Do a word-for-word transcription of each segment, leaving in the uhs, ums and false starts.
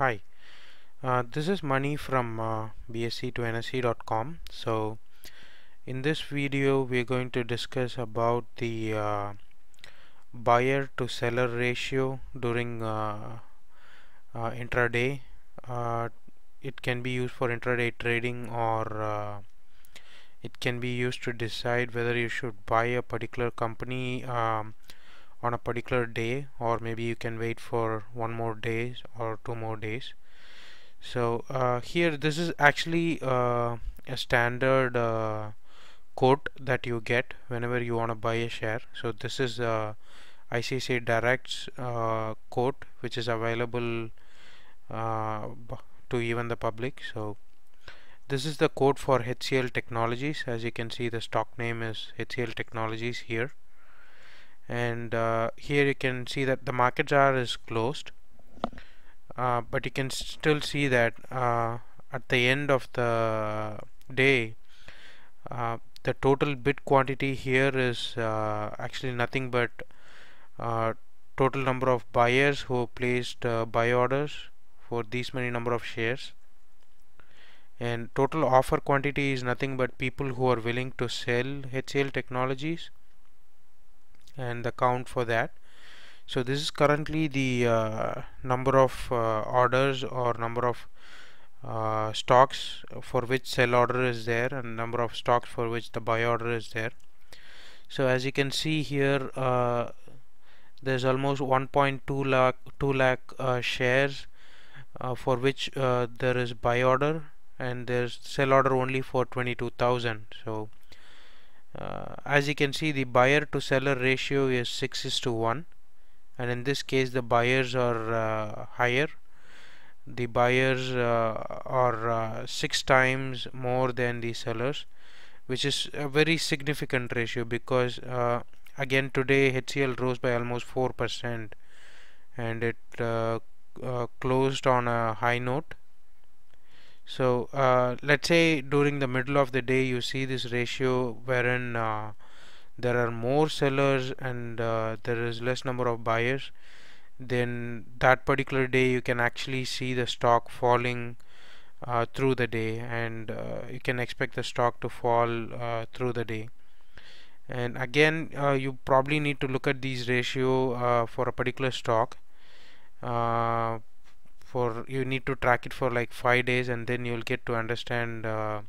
Hi, uh, this is Mani from uh, b s e two n s e dot com. So in this video we are going to discuss about the uh, buyer to seller ratio during uh, uh, intraday. Uh, it can be used for intraday trading, or uh, it can be used to decide whether you should buy a particular company um, on a particular day, or maybe you can wait for one more day or two more days. So uh, here this is actually uh, a standard uh, quote that you get whenever you want to buy a share. So this is uh, I C I C I Direct's uh, quote, which is available uh, to even the public. So this is the quote for H C L Technologies. As you can see, the stock name is H C L Technologies here. And uh, here you can see that the market jar is closed, uh, but you can still see that uh, at the end of the day uh, the total bid quantity here is uh, actually nothing but uh, total number of buyers who placed uh, buy orders for these many number of shares, and total offer quantity is nothing but people who are willing to sell H C L Technologies, and the count for that. So this is currently the uh, number of uh, orders or number of uh, stocks for which sell order is there, and number of stocks for which the buy order is there. So as you can see here, uh, there's almost one point two lakh uh, shares uh, for which uh, there is buy order, and there's sell order only for twenty-two thousand. So Uh, as you can see, the buyer to seller ratio is six is to one, and in this case the buyers are uh, higher. The buyers uh, are uh, six times more than the sellers, which is a very significant ratio, because uh, again today H C L rose by almost four percent, and it uh, uh, closed on a high note. So uh, let's say during the middle of the day you see this ratio wherein uh, there are more sellers and uh, there is less number of buyers, then that particular day you can actually see the stock falling uh, through the day, and uh, you can expect the stock to fall uh, through the day. And again uh, you probably need to look at these ratio uh, for a particular stock. Uh, For you need to track it for like five days, and then you'll get to understand uh,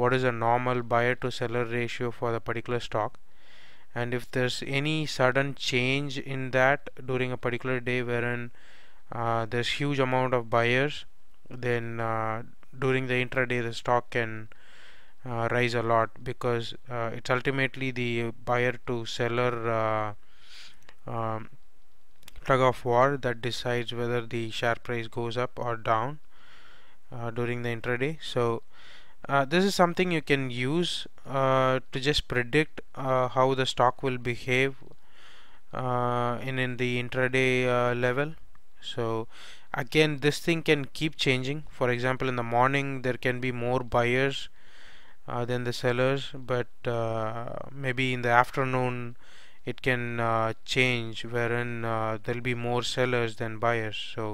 what is a normal buyer to seller ratio for the particular stock. And if there's any sudden change in that during a particular day wherein uh, there's huge amount of buyers, then uh, during the intraday the stock can uh, rise a lot, because uh, it's ultimately the buyer to seller uh, um, tug of war that decides whether the share price goes up or down uh, during the intraday. So uh, this is something you can use uh, to just predict uh, how the stock will behave uh, in, in the intraday uh, level. So again, this thing can keep changing. For example, in the morning there can be more buyers uh, than the sellers, but uh, maybe in the afternoon it can uh, change, wherein uh, there'll be more sellers than buyers. So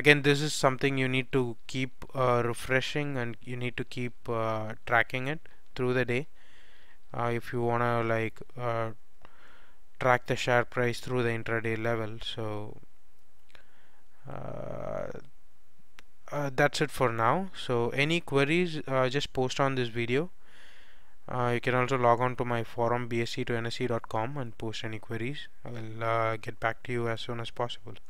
again, this is something you need to keep uh, refreshing, and you need to keep uh, tracking it through the day uh, if you want to like uh, track the share price through the intraday level. So uh, uh, that's it for now. So any queries, uh, just post on this video. Uh, you can also log on to my forum b s e two n s e dot com and post any queries. I will uh, get back to you as soon as possible.